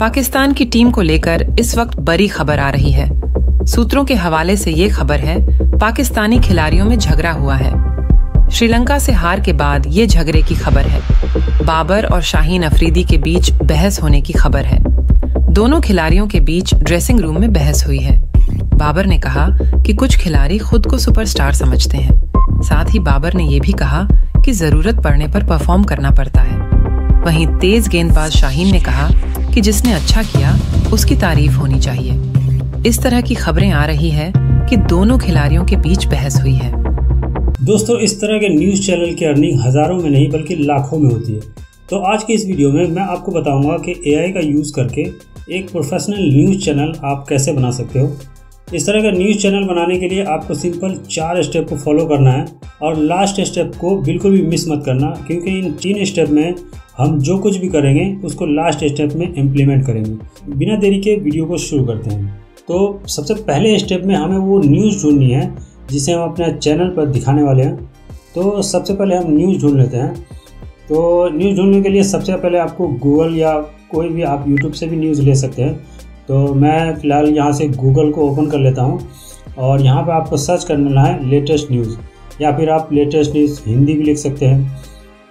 पाकिस्तान की टीम को लेकर इस वक्त बड़ी खबर आ रही है। सूत्रों के हवाले से ये खबर है, पाकिस्तानी खिलाड़ियों में झगड़ा हुआ है। श्रीलंका से हार के बाद ये झगड़े की खबर है। बाबर और शाहीन अफरीदी के बीच बहस होने की खबर है। दोनों खिलाड़ियों के बीच ड्रेसिंग रूम में बहस हुई है। बाबर ने कहा कि कुछ खिलाड़ी खुद को सुपरस्टार समझते हैं। साथ ही बाबर ने ये भी कहा कि जरूरत पड़ने पर परफॉर्म करना पड़ता है। वहीं तेज गेंदबाज शाहीन ने कहा कि जिसने अच्छा किया उसकी तारीफ होनी चाहिए। इस तरह की खबरें आ रही है कि दोनों खिलाड़ियों के बीच बहस हुई है। दोस्तों, इस तरह के न्यूज़ चैनल की अर्निंग हज़ारों में नहीं बल्कि लाखों में होती है। तो आज के इस वीडियो में मैं आपको बताऊंगा कि एआई का यूज़ करके एक प्रोफेशनल न्यूज़ चैनल आप कैसे बना सकते हो। इस तरह का न्यूज़ चैनल बनाने के लिए आपको सिंपल 4 स्टेप को फॉलो करना है और लास्ट स्टेप को बिल्कुल भी मिस मत करना, क्योंकि इन 3 स्टेप में हम जो कुछ भी करेंगे उसको लास्ट स्टेप में इम्प्लीमेंट करेंगे। बिना देरी के वीडियो को शुरू करते हैं। तो सबसे पहले स्टेप में हमें वो न्यूज़ ढूंढनी है जिसे हम अपने चैनल पर दिखाने वाले हैं। तो सबसे पहले हम न्यूज़ ढूंढ लेते हैं। तो न्यूज़ ढूंढने के लिए सबसे पहले आपको गूगल या कोई भी आप यूट्यूब से भी न्यूज़ ले सकते हैं। तो मैं फ़िलहाल यहाँ से गूगल को ओपन कर लेता हूँ और यहाँ पर आपको सर्च करना है लेटेस्ट न्यूज़, या फिर आप लेटेस्ट न्यूज़ हिंदी भी लिख सकते हैं।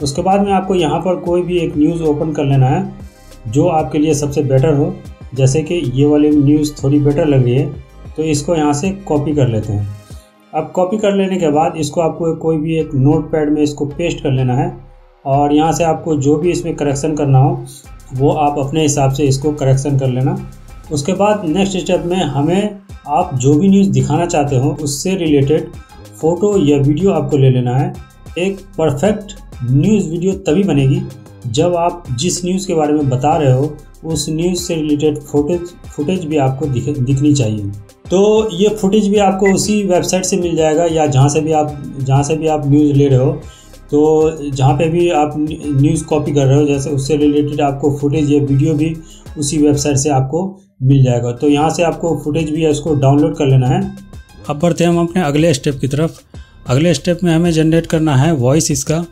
उसके बाद में आपको यहाँ पर कोई भी एक न्यूज़ ओपन कर लेना है जो आपके लिए सबसे बेटर हो। जैसे कि ये वाली न्यूज़ थोड़ी बेटर लग रही है, तो इसको यहाँ से कॉपी कर लेते हैं। अब कॉपी कर लेने के बाद इसको आपको कोई भी एक नोट पैड में इसको पेस्ट कर लेना है और यहाँ से आपको जो भी इसमें करेक्शन करना हो वो आप अपने हिसाब से इसको करेक्शन कर लेना। उसके बाद नेक्स्ट स्टेप में हमें आप जो भी न्यूज़ दिखाना चाहते हो उससे रिलेटेड फ़ोटो या वीडियो आपको ले लेना है। एक परफेक्ट न्यूज़ वीडियो तभी बनेगी जब आप जिस न्यूज़ के बारे में बता रहे हो उस न्यूज़ से रिलेटेड फुटेज भी आपको दिखनी चाहिए। तो ये फुटेज भी आपको उसी वेबसाइट से मिल जाएगा या जहाँ से भी आप न्यूज़ ले रहे हो। तो जहाँ पे भी आप न्यूज़ कॉपी कर रहे हो जैसे उससे रिलेटेड आपको फुटेज या वीडियो भी उसी वेबसाइट से आपको मिल जाएगा। तो यहाँ से आपको फुटेज भी उसको डाउनलोड कर लेना है। अब बढ़ते हैं हम अपने अगले स्टेप की तरफ। अगले स्टेप में हमें जनरेट करना है वॉइस, इसका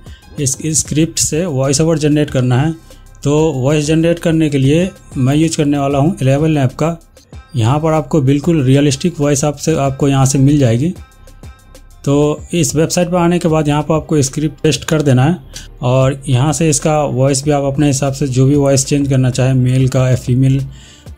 इस स्क्रिप्ट से वॉइस ओवर जनरेट करना है। तो वॉइस जनरेट करने के लिए मैं यूज करने वाला हूँ 11lab का। यहाँ पर आपको बिल्कुल रियलिस्टिक वॉइस आपको यहाँ से मिल जाएगी। तो इस वेबसाइट पर आने के बाद यहाँ पर आपको स्क्रिप्ट पेस्ट कर देना है और यहाँ से इसका वॉइस भी आप अपने हिसाब से जो भी वॉइस चेंज करना चाहें, मेल का या फीमेल,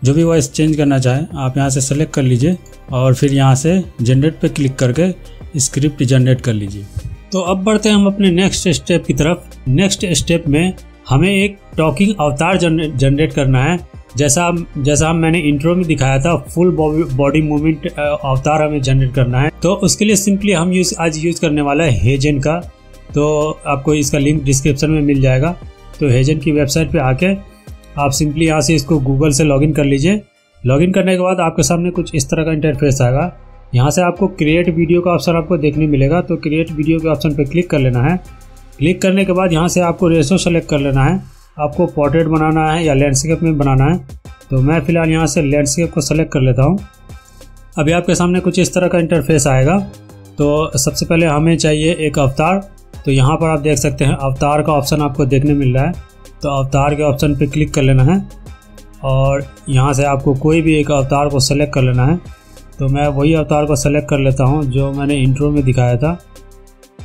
जो भी वॉइस चेंज करना चाहें आप यहाँ से सेलेक्ट कर लीजिए और फिर यहाँ से जनरेट पर क्लिक करके स्क्रिप्ट जनरेट कर लीजिए। तो अब बढ़ते हैं हम अपने नेक्स्ट स्टेप की तरफ। नेक्स्ट स्टेप में हमें एक टॉकिंग अवतार जनरेट करना है। जैसा मैंने इंट्रो में दिखाया था, फुल बॉडी मूवमेंट अवतार हमें जनरेट करना है। तो उसके लिए सिंपली हम आज यूज़ करने वाला है हेजन का। तो आपको इसका लिंक डिस्क्रिप्शन में मिल जाएगा। तो हेजन की वेबसाइट पे आके आप सिंपली यहाँ से इसको गूगल से लॉगिन कर लीजिए। लॉगिन करने के बाद आपके सामने कुछ इस तरह का इंटरफेस आएगा। यहाँ से आपको क्रिएट वीडियो का ऑप्शन आपको देखने मिलेगा। तो क्रिएट वीडियो के ऑप्शन पर क्लिक कर लेना है। क्लिक करने के बाद यहाँ से आपको रेशो सेलेक्ट कर लेना है। आपको पोर्ट्रेट बनाना है या लैंडस्केप में बनाना है। तो मैं फ़िलहाल यहाँ से लैंडस्केप को सेलेक्ट कर लेता हूँ। अभी आपके सामने कुछ इस तरह का इंटरफेस आएगा। तो सबसे पहले हमें चाहिए एक अवतार। तो यहाँ पर आप देख सकते हैं अवतार का ऑप्शन आपको देखने मिल रहा है। तो अवतार के ऑप्शन पे क्लिक कर लेना है और यहाँ से आपको कोई भी एक अवतार को सेलेक्ट कर लेना है। तो मैं वही अवतार को सेलेक्ट कर लेता हूँ जो मैंने इंट्रो में दिखाया था।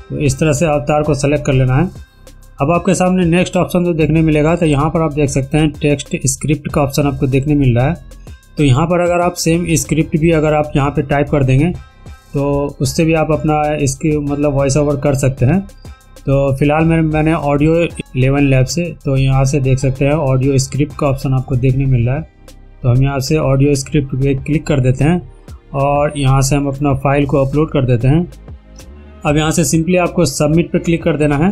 तो इस तरह से अवतार को सेलेक्ट कर लेना है। अब आपके सामने नेक्स्ट ऑप्शन तो देखने मिलेगा। तो यहाँ पर आप देख सकते हैं टेक्स्ट स्क्रिप्ट का ऑप्शन आपको देखने मिल रहा है। तो यहाँ पर अगर आप सेम स्क्रिप्ट भी अगर आप यहाँ पे टाइप कर देंगे तो उससे भी आप अपना इसकी मतलब वॉइस ओवर कर सकते हैं। तो फिलहाल मैंने ऑडियो 11lab से, तो यहाँ से देख सकते हैं ऑडियो स्क्रिप्ट का ऑप्शन आपको देखने मिल रहा है। तो हम यहाँ से ऑडियो स्क्रिप्ट पे क्लिक कर देते हैं और यहाँ से हम अपना फाइल को अपलोड कर देते हैं। अब यहाँ से सिंपली आपको सबमिट पर क्लिक कर देना है।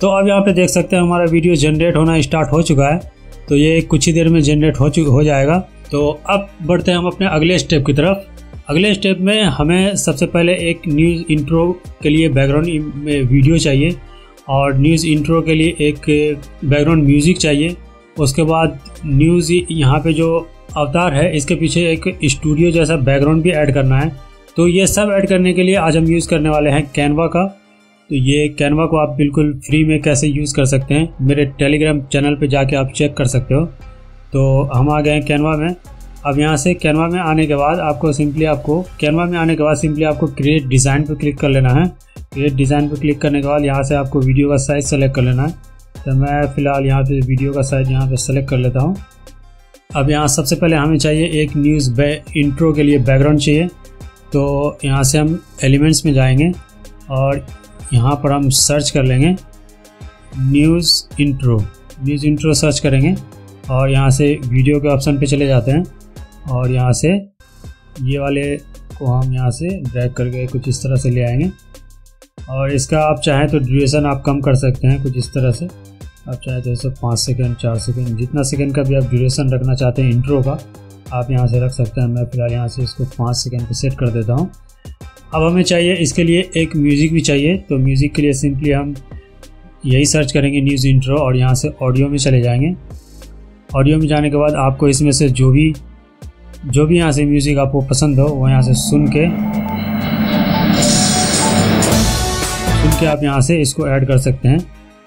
तो अब यहाँ पे देख सकते हैं हमारा वीडियो जनरेट होना स्टार्ट हो चुका है। तो ये कुछ ही देर में जनरेट हो जाएगा। तो अब बढ़ते हैं हम अपने अगले स्टेप की तरफ। अगले स्टेप में हमें सबसे पहले एक न्यूज़ इंट्रो के लिए बैकग्राउंड में वीडियो चाहिए और न्यूज़ इंट्रो के लिए एक बैकग्राउंड म्यूज़िक चाहिए। उसके बाद न्यूज़ यहाँ पर जो अवतार है इसके पीछे एक स्टूडियो जैसा बैकग्राउंड भी ऐड करना है। तो ये सब ऐड करने के लिए आज हम यूज़ करने वाले हैं कैनवा का। तो ये कैनवा को आप बिल्कुल फ्री में कैसे यूज़ कर सकते हैं मेरे टेलीग्राम चैनल पे जाके आप चेक कर सकते हो। तो हम आ गए हैं कैनवा में। अब यहाँ से कैनवा में आने के बाद आपको क्रिएट डिज़ाइन पर क्लिक कर लेना है। क्रिएट डिज़ाइन पर क्लिक करने के बाद यहाँ से आपको वीडियो का साइज़ सेलेक्ट कर लेना है। तो मैं फ़िलहाल यहाँ पे वीडियो का साइज़ यहाँ पे सेलेक्ट कर लेता हूँ। अब यहाँ सबसे पहले हमें चाहिए एक न्यूज़ इंट्रो के लिए बैकग्राउंड चाहिए। तो यहाँ से हम एलिमेंट्स में जाएंगे और यहाँ पर हम सर्च कर लेंगे न्यूज़ इंट्रो सर्च करेंगे और यहाँ से वीडियो के ऑप्शन पे चले जाते हैं और यहाँ से ये वाले को हम यहाँ से ड्रैग करके कुछ इस तरह से ले आएंगे। और इसका आप चाहें तो ड्यूरेशन आप कम कर सकते हैं कुछ इस तरह से। आप चाहें तो जैसे 5 सेकंड, 4 सेकंड, जितना सेकंड का भी आप ड्यूरेशन रखना चाहते हैं इंट्रो का, आप यहाँ से रख सकते हैं। मैं फ़िलहाल यहाँ से इसको 5 सेकंड पर सेट कर देता हूँ। अब हमें चाहिए इसके लिए एक म्यूज़िक भी चाहिए। तो म्यूज़िक के लिए सिंपली हम यही सर्च करेंगे न्यूज़ इंट्रो और यहाँ से ऑडियो में चले जाएंगे। ऑडियो में जाने के बाद आपको इसमें से जो भी यहाँ से म्यूज़िक आपको पसंद हो वो यहाँ से सुन के आप यहाँ से इसको ऐड कर सकते हैं।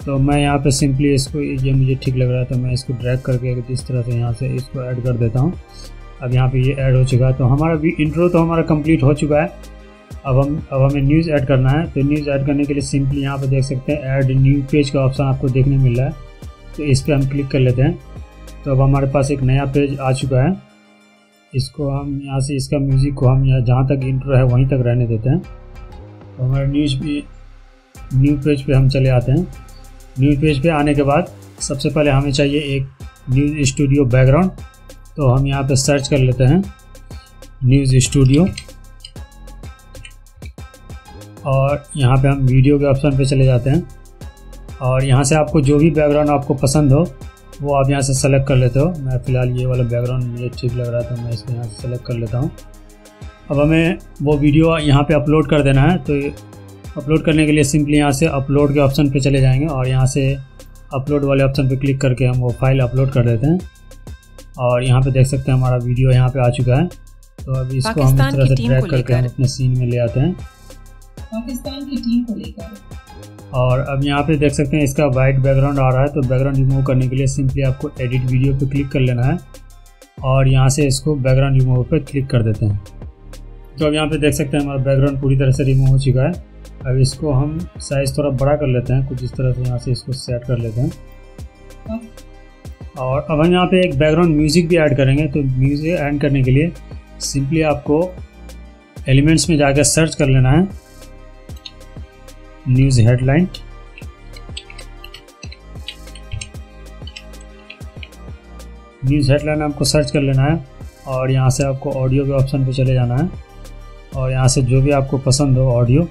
तो मैं यहाँ पे सिंपली इसको, ये मुझे ठीक लग रहा है तो मैं इसको ड्रैग करके इस तरह से यहाँ से इसको ऐड कर देता हूँ। अब यहाँ पे ये ऐड हो चुका है। तो हमारा भी इंट्रो तो हमारा कंप्लीट हो चुका है। अब हमें न्यूज़ ऐड करना है। तो न्यूज़ ऐड करने के लिए सिंपली यहाँ पर देख सकते हैं ऐड न्यू पेज का ऑप्शन आपको देखने मिल रहा है। तो इस पर हम क्लिक कर लेते हैं। तो अब हमारे पास एक नया पेज आ चुका है। इसको हम यहाँ से इसका म्यूज़िक को हम यहाँ जहाँ तक इंट्रो है वहीं तक रहने देते हैं। तो हमारे न्यू पेज पे हम चले आते हैं। न्यू पेज पे आने के बाद सबसे पहले हमें चाहिए एक न्यूज़ स्टूडियो बैकग्राउंड। तो हम यहाँ पे सर्च कर लेते हैं न्यूज़ स्टूडियो और यहाँ पे हम वीडियो के ऑप्शन पे चले जाते हैं और यहाँ से आपको जो भी बैकग्राउंड आपको पसंद हो वो आप यहाँ से सेलेक्ट कर लेते हो। मैं फ़िलहाल ये वाला बैकग्राउंड मुझे ठीक लग रहा था, मैं इसको यहाँ से सेलेक्ट कर लेता हूँ। अब हमें वो वीडियो यहाँ पे अपलोड कर देना है। तो अपलोड करने के लिए सिंपली यहाँ से अपलोड के ऑप्शन पे चले जाएंगे और यहाँ से अपलोड वाले ऑप्शन पे क्लिक करके हम वो फाइल अपलोड कर देते हैं। और यहाँ पर देख सकते हैं हमारा वीडियो यहाँ पर आ चुका है। तो अब इसको हम इस तरह से ट्रैक करके हम अपने सीन में ले आते हैं पाकिस्तान की टीम को लेकर। और अब यहाँ पे देख सकते हैं इसका वाइट बैकग्राउंड आ रहा है। तो बैकग्राउंड रिमूव करने के लिए सिंपली आपको एडिट वीडियो पे क्लिक कर लेना है और यहाँ से इसको बैकग्राउंड रिमूव पे क्लिक कर देते हैं। तो अब यहाँ पे देख सकते हैं हमारा बैकग्राउंड पूरी तरह से रिमूव हो चुका है। अब इसको हम साइज़ थोड़ा बड़ा कर लेते हैं, कुछ इस तरह से यहाँ से इसको सेट कर लेते हैं। और अब हम यहाँ पर एक बैकग्राउंड म्यूज़िक भी ऐड करेंगे। तो म्यूज़िक ऐड करने के लिए सिंपली आपको एलिमेंट्स में जाकर सर्च कर लेना है न्यूज़ हेडलाइन। न्यूज़ हेडलाइन आपको सर्च कर लेना है और यहाँ से आपको ऑडियो के ऑप्शन पे चले जाना है और यहाँ से जो भी आपको पसंद हो ऑडियो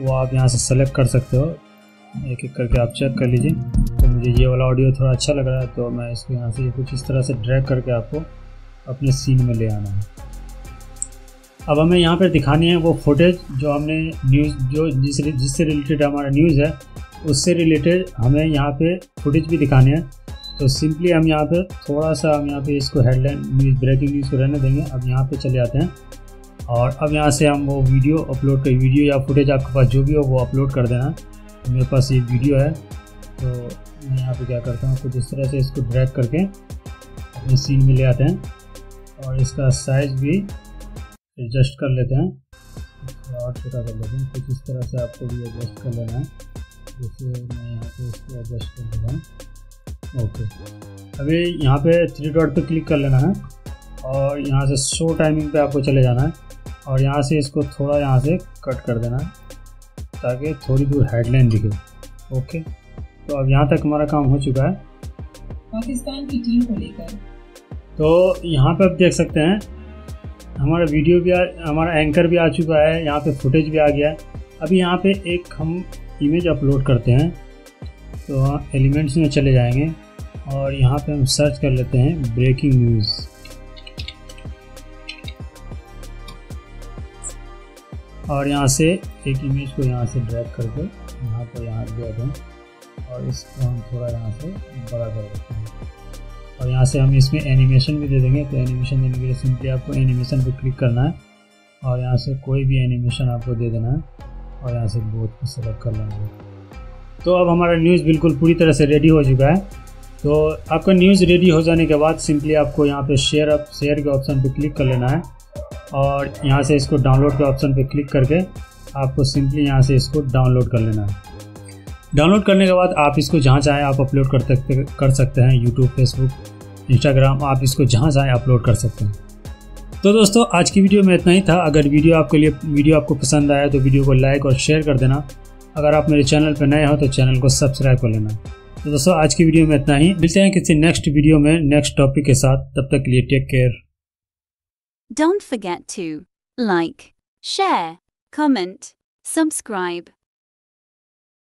वो आप यहाँ से सेलेक्ट कर सकते हो। एक एक करके आप चेक कर लीजिए। तो मुझे ये वाला ऑडियो थोड़ा अच्छा लग रहा है तो मैं इसको यहाँ से कुछ इस तरह से ड्रैग करके आपको अपने सीन में ले आना है। अब हमें यहाँ पर दिखानी है वो फुटेज जो हमने जिससे रिलेटेड हमारा न्यूज़ है उससे रिलेटेड हमें यहाँ पे फुटेज भी दिखानी है। तो सिंपली हम यहाँ पे थोड़ा सा हम यहाँ पे इसको हेडलाइन न्यूज़ ब्रेकिंग न्यूज़ को रहने देंगे। अब यहाँ पे चले आते हैं और अब यहाँ से हम वो वीडियो या फुटेज आपके पास जो भी हो वो अपलोड कर देना। तो मेरे पास ये वीडियो है तो मैं यहाँ पर क्या करता हूँ कुछ इस तरह से इसको ड्रैग करके अपने सीन में ले आते हैं और इसका साइज़ भी एडजस्ट कर लेते हैं और छोटा कर लेते हैं। कुछ इस तरह से आपको भी एडजस्ट कर लेना है, जैसे मैं यहाँ पे इसको एडजस्ट कर लेता हूँ। ओके, अभी यहाँ पे 3 डॉट पे क्लिक कर लेना है और यहाँ से शो टाइमिंग पे आपको चले जाना है और यहाँ से इसको थोड़ा यहाँ से कट कर देना है ताकि थोड़ी दूर हेडलाइन दिखे। ओके, तो अब यहाँ तक हमारा काम हो चुका है पाकिस्तान की टीम को लेकर। तो यहाँ पर आप देख सकते हैं हमारा वीडियो भी हमारा एंकर भी आ चुका है, यहाँ पे फुटेज भी आ गया है। अभी यहाँ पे एक हम इमेज अपलोड करते हैं। तो एलिमेंट्स में चले जाएंगे और यहाँ पे हम सर्च कर लेते हैं ब्रेकिंग न्यूज़। और यहाँ से एक इमेज को यहाँ से ड्रैग करके यहाँ पर यहाँ ले दें और इसको हम थोड़ा यहाँ से बड़ा कर देते हैं और यहाँ से हम इसमें एनिमेशन भी दे देंगे। तो एनिमेशन देने के लिए सिंपली आपको एनिमेशन पर क्लिक करना है और यहाँ से कोई भी एनिमेशन आपको दे देना है और यहाँ से बोथ को सेलेक्ट कर लेना है। तो अब हमारा न्यूज़ बिल्कुल पूरी तरह से रेडी हो चुका है। तो आपका न्यूज़ रेडी हो जाने के बाद सिंपली आपको यहाँ पे शेयर के ऑप्शन पे क्लिक कर लेना है और यहाँ से इसको डाउनलोड के ऑप्शन पे क्लिक करके आपको सिंपली यहाँ से इसको डाउनलोड कर लेना है। डाउनलोड करने के बाद आप इसको जहाँ चाहें आप अपलोड कर सकते हैं, यूट्यूब, फेसबुक, इंस्टाग्राम, आप इसको जहाँ चाहें अपलोड कर सकते हैं। तो दोस्तों आज की वीडियो में इतना ही था। अगर वीडियो आपको पसंद आया तो वीडियो को लाइक और शेयर कर देना। अगर आप मेरे चैनल पर नए हो तो चैनल को सब्सक्राइब कर लेना। तो दोस्तों आज की वीडियो में इतना ही, मिलते हैं किसी नेक्स्ट वीडियो में नेक्स्ट टॉपिक के साथ। तब तक के लिए take care. Don't forget to like, share, comment, subscribe.